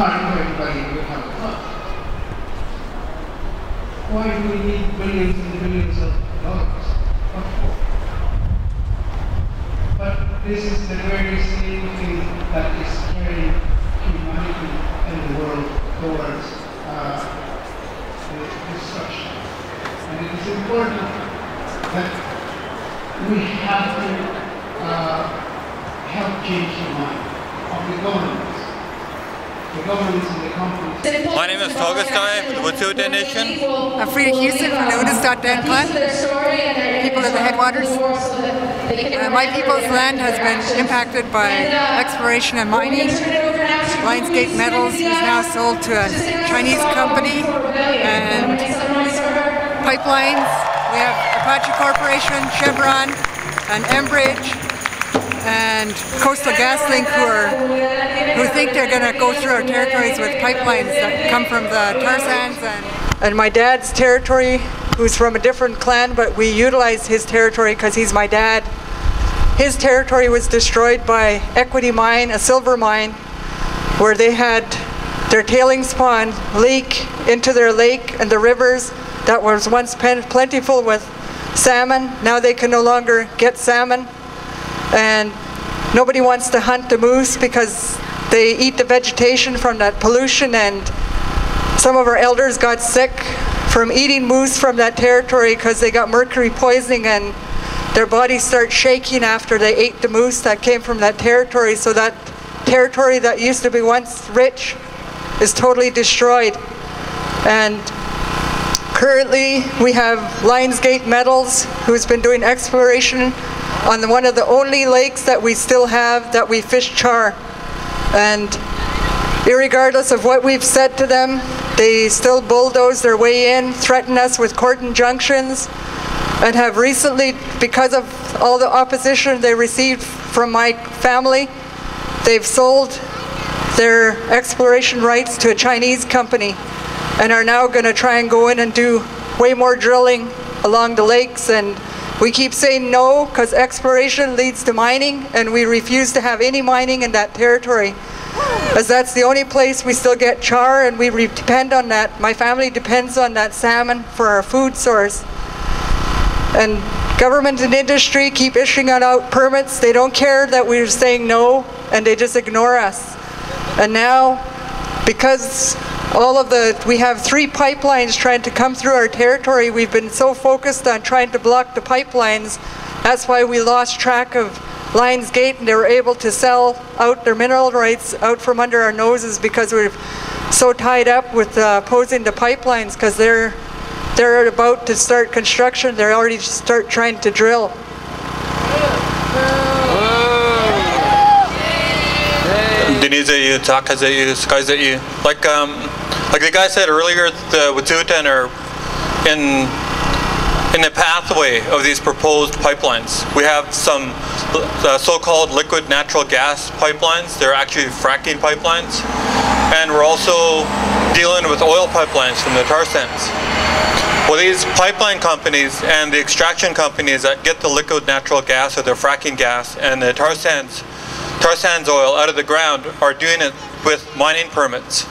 can't do it by hand first. Why do we need billions and billions of dollars? What for? But this is the very same thing that is carrying humanity and the world towards destruction. And it is important that we have to help change the mind of the governments. The governments and the companies. My name is Togastai, I'm the Wet'suwet'en Nation. I'm Freda Hewson from the Unist'ot'en Camp, people of the headwaters. My people's land has been impacted by exploration and mining. Lionsgate Metals is now sold to a Chinese company, and pipelines. We have Apache Corporation, Chevron, and Enbridge, and Coastal GasLink who think they're going to go through our territories with pipelines that come from the tar sands. And my dad's territory, who's from a different clan, but we utilize his territory because he's my dad. His territory was destroyed by Equity Mine, a silver mine, where they had their tailings pond leak into their lake and the rivers that was once plentiful with salmon. Now they can no longer get salmon. And nobody wants to hunt the moose because they eat the vegetation from that pollution, and some of our elders got sick from eating moose from that territory because they got mercury poisoning and their bodies start shaking after they ate the moose that came from that territory. So that territory that used to be once rich is totally destroyed. And currently we have Lionsgate Metals, who's been doing exploration on one of the only lakes that we still have that we fish char. And irregardless of what we've said to them, they still bulldoze their way in, threaten us with court injunctions, and have recently, because of all the opposition they received from my family, they've sold their exploration rights to a Chinese company and are now going to try and go in and do way more drilling along the lakes. And we keep saying no, because exploration leads to mining, and we refuse to have any mining in that territory, as that's the only place we still get char, and we depend on that. My family depends on that salmon for our food source. And government and industry keep issuing out permits. They don't care that we're saying no, and they just ignore us. And now, because we have three pipelines trying to come through our territory. We've been so focused on trying to block the pipelines. That's why we lost track of Lionsgate, and they were able to sell out their mineral rights out from under our noses because we're so tied up with opposing the pipelines, because they're about to start construction. They're already start trying to drill. Like the guy said earlier, the Wet'suwet'en are in the pathway of these proposed pipelines. We have some so-called liquid natural gas pipelines. They're actually fracking pipelines. And we're also dealing with oil pipelines from the tar sands. Well, these pipeline companies and the extraction companies that get the liquid natural gas or the fracking gas and the tar sands oil out of the ground are doing it with mining permits.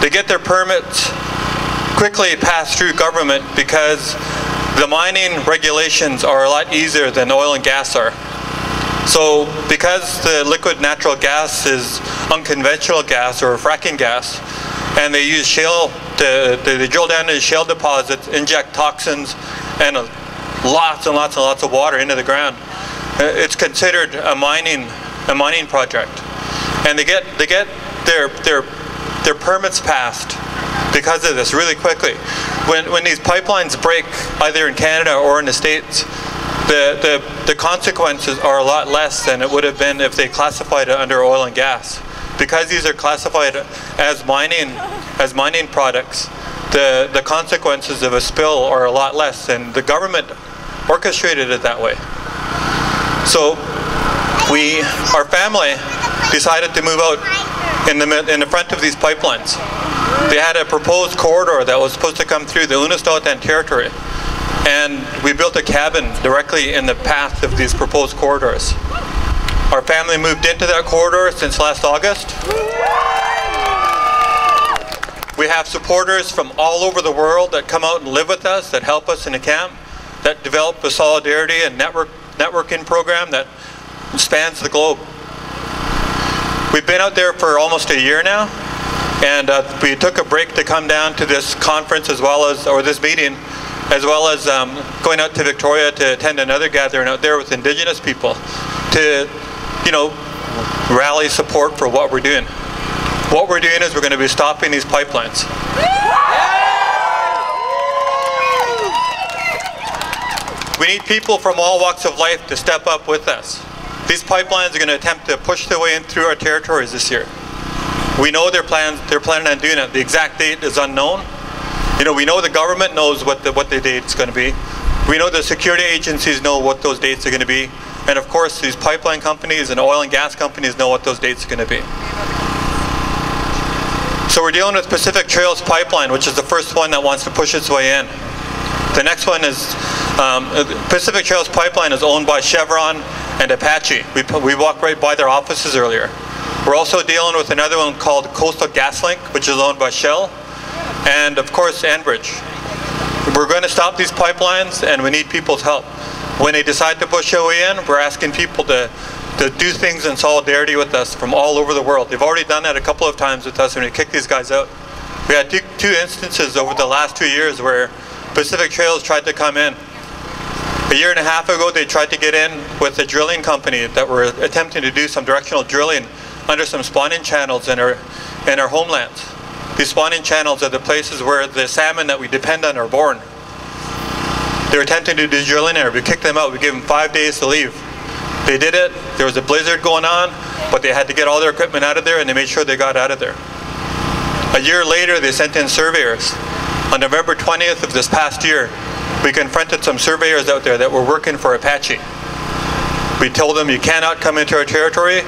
They get their permits quickly passed through government because the mining regulations are a lot easier than oil and gas are. So because the liquid natural gas is unconventional gas or fracking gas, and they use shale, they drill down into shale deposits, inject toxins and lots and lots and lots of water into the ground. It's considered a mining project, and they get their permits passed because of this really quickly. When these pipelines break, either in Canada or in the States, the consequences are a lot less than it would have been if they classified it under oil and gas. Because these are classified as mining products, the consequences of a spill are a lot less, and the government orchestrated it that way. So our family decided to move out in the front of these pipelines. They had a proposed corridor that was supposed to come through the Unist'ot'en territory, and we built a cabin directly in the path of these proposed corridors. Our family moved into that corridor since last August. have supporters from all over the world that come out and live with us, that help us in the camp, that develop a solidarity and networking program that spans the globe. We've been out there for almost a year now, and we took a break to come down to this conference as well as, or this meeting, as well as going out to Victoria to attend another gathering out there with Indigenous people to, you know, rally support for what we're doing. What we're doing is we're going to be stopping these pipelines. We need people from all walks of life to step up with us. These pipelines are going to attempt to push their way in through our territories this year. We know they're planning on doing it. The exact date is unknown. You know, we know the government knows what the date's going to be. We know the security agencies know what those dates are going to be. And of course, these pipeline companies and oil and gas companies know what those dates are going to be. So we're dealing with Pacific Trails Pipeline, which is the first one that wants to push its way in. The next one is, Pacific Trails Pipeline is owned by Chevron and Apache. We walked right by their offices earlier. We're also dealing with another one called Coastal GasLink, which is owned by Shell, and of course Enbridge. We're going to stop these pipelines, and we need people's help. When they decide to push OE in, we're asking people to do things in solidarity with us from all over the world. They've already done that a couple of times with us when we kicked these guys out. We had two instances over the last 2 years where Pacific Trails tried to come in. A year and a half ago, they tried to get in with a drilling company that were attempting to do some directional drilling under some spawning channels in our homelands. These spawning channels are the places where the salmon that we depend on are born. They were attempting to do drilling there. We kicked them out. We gave them 5 days to leave. They did it. There was a blizzard going on, but they had to get all their equipment out of there, and they made sure they got out of there. A year later, they sent in surveyors. On November 20th of this past year, we confronted some surveyors out there that were working for Apache. We told them, you cannot come into our territory.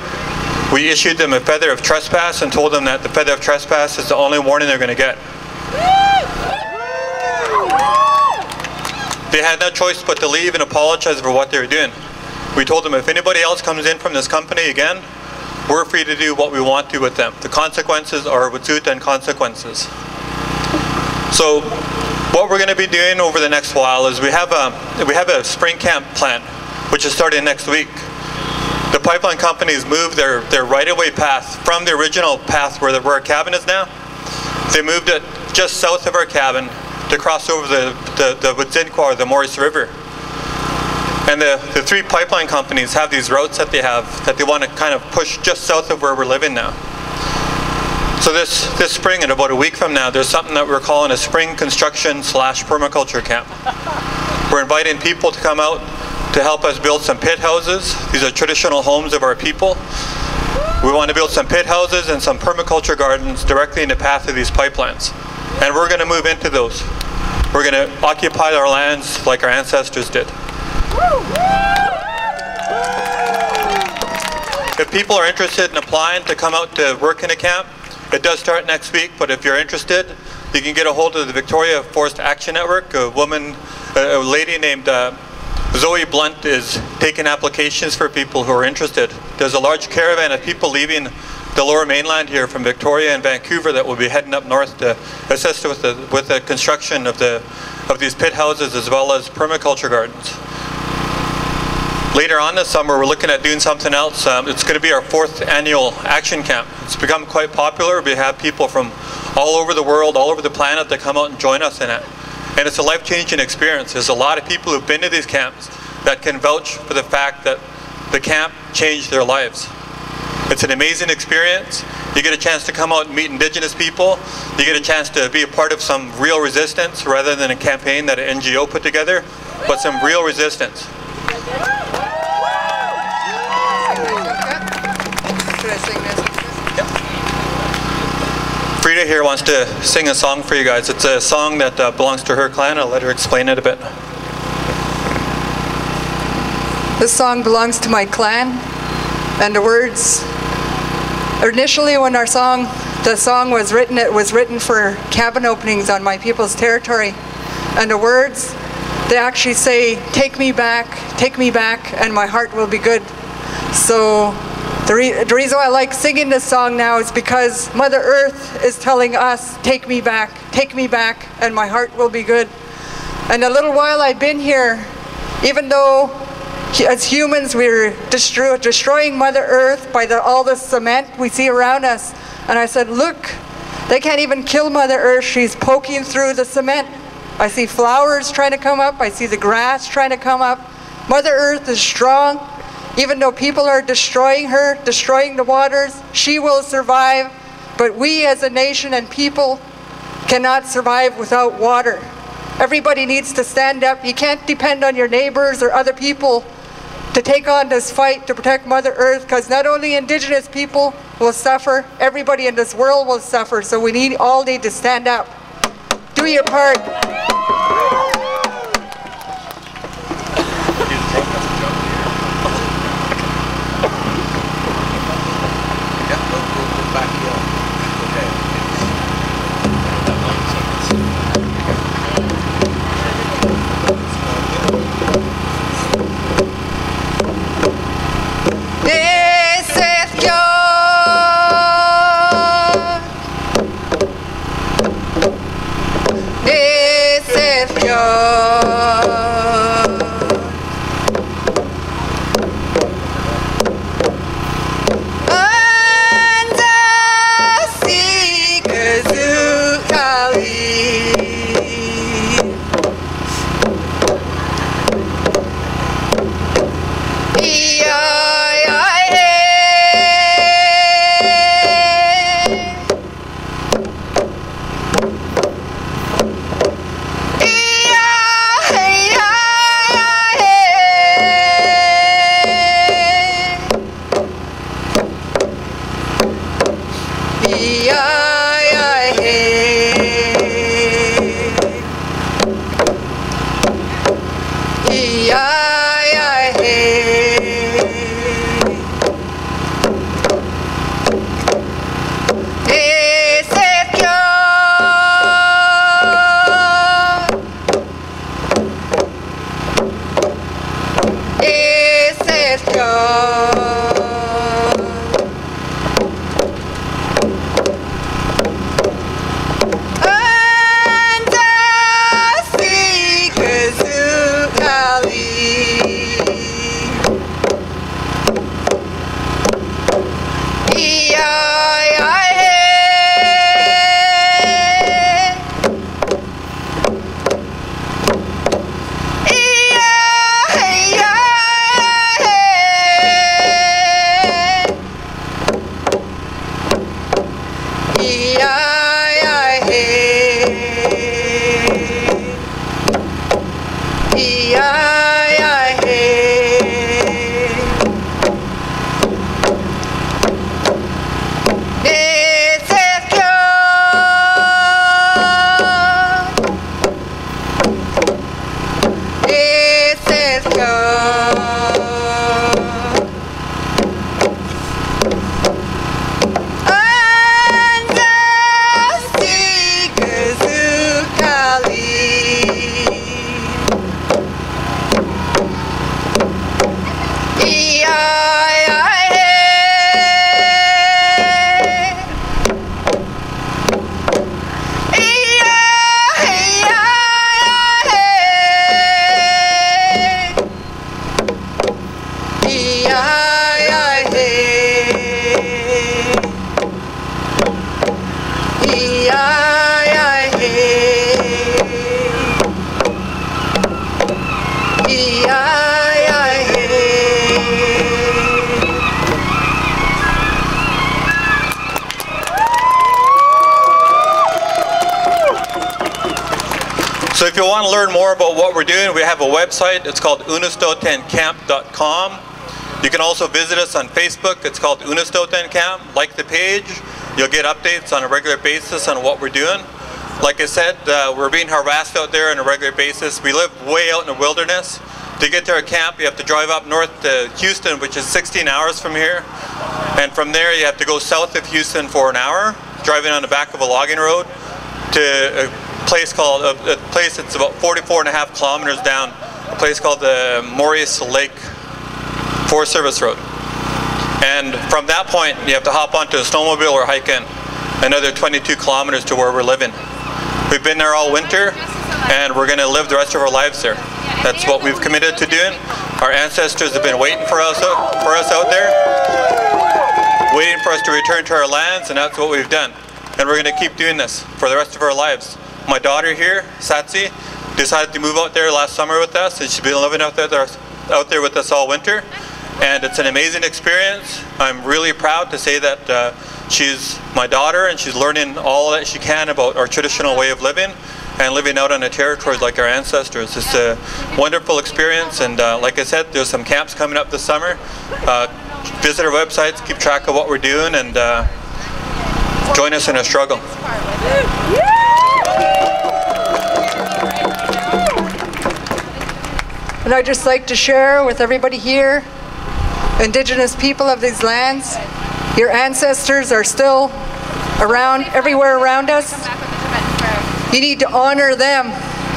We issued them a feather of trespass and told them that the feather of trespass is the only warning they're going to get. They had no choice but to leave and apologize for what they were doing. We told them, if anybody else comes in from this company again, we're free to do what we want to with them. The consequences are Wutzinkwa consequences. So what we're going to be doing over the next while is we have a spring camp plan, which is starting next week. The pipeline companies moved their right-of-way path from the original path where our cabin is now. They moved it just south of our cabin to cross over the Wutzinkwa or the Morris River. And the three pipeline companies have these routes that they have that they want to kind of push just south of where we're living now. So this spring, and about a week from now, there's something that we're calling a spring construction / permaculture camp. We're inviting people to come out to help us build some pit houses. These are traditional homes of our people. We want to build some pit houses and some permaculture gardens directly in the path of these pipelines. And we're going to move into those. We're going to occupy our lands like our ancestors did. If people are interested in applying to come out to work in a camp, it does start next week, but if you're interested, you can get a hold of the Victoria Forest Action Network. A lady named Zoe Blunt is taking applications for people who are interested. There's a large caravan of people leaving the lower mainland here from Victoria and Vancouver that will be heading up north to assist with the construction of these pit houses as well as permaculture gardens. Later on this summer, we're looking at doing something else. It's going to be our 4th annual action camp. It's become quite popular. We have people from all over the world, all over the planet that come out and join us in it. And it's a life-changing experience. There's a lot of people who've been to these camps that can vouch for the fact that the camp changed their lives. It's an amazing experience. You get a chance to come out and meet Indigenous people. You get a chance to be a part of some real resistance rather than a campaign that an NGO put together, but some real resistance. Freda here wants to sing a song for you guys. It's a song that belongs to her clan. I'll let her explain it a bit. This song belongs to my clan, and the words. Initially, when the song was written, it was written for cabin openings on my people's territory, and the words, they actually say, "Take me back, take me back, and my heart will be good." So The reason I like singing this song now is because Mother Earth is telling us, take me back, and my heart will be good. And a little while I've been here, even though as humans we're destroying Mother Earth by all the cement we see around us, and I said, look, they can't even kill Mother Earth, she's poking through the cement. I see flowers trying to come up, I see the grass trying to come up. Mother Earth is strong, even though people are destroying her, destroying the waters, she will survive, but we as a nation and people cannot survive without water. Everybody needs to stand up. You can't depend on your neighbors or other people to take on this fight to protect Mother Earth, because not only Indigenous people will suffer, everybody in this world will suffer, so we all need to stand up. Do your part. So if you want to learn more about what we're doing, we have a website. It's called Unist'ot'en Camp.com. You can also visit us on Facebook. It's called Unist'ot'en Camp. Like the page. You'll get updates on a regular basis on what we're doing. Like I said, we're being harassed out there on a regular basis. We live way out in the wilderness. To get to our camp, you have to drive up north to Houston, which is 16 hours from here. And from there, you have to go south of Houston for an hour, driving on the back of a logging road to a place that's about 44.5 kilometers down, a place called the Morice Lake Forest Service Road. And from that point, you have to hop onto a snowmobile or hike in another 22 kilometers to where we're living. We've been there all winter, and we're going to live the rest of our lives there. That's what we've committed to doing. Our ancestors have been waiting for us out there, waiting for us to return to our lands, and that's what we've done. And we're going to keep doing this for the rest of our lives. My daughter here, Satsi, decided to move out there last summer with us, and she's been living out there with us all winter. And it's an amazing experience. I'm really proud to say that she's my daughter, and she's learning all that she can about our traditional way of living and living out on a territory like our ancestors. It's a wonderful experience, and like I said, there's some camps coming up this summer. Visit our websites, keep track of what we're doing, and join us in our struggle. And I'd just like to share with everybody here, Indigenous people of these lands, your ancestors are still around, everywhere around us. You need to honor them.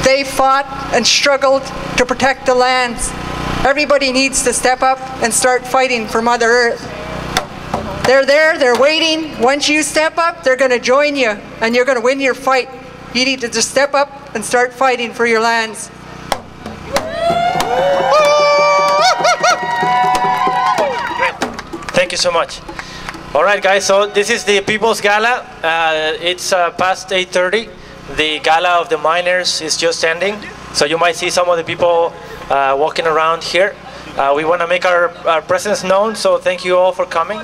They fought and struggled to protect the lands. Everybody needs to step up and start fighting for Mother Earth. They're there, they're waiting. Once you step up, they're going to join you, and you're going to win your fight. You need to just step up and start fighting for your lands. Thank you so much. All right, guys, so this is the People's Gala. It's past 8:30. The Gala of the Miners is just ending, so you might see some of the people walking around here. We want to make our presence known, so thank you all for coming.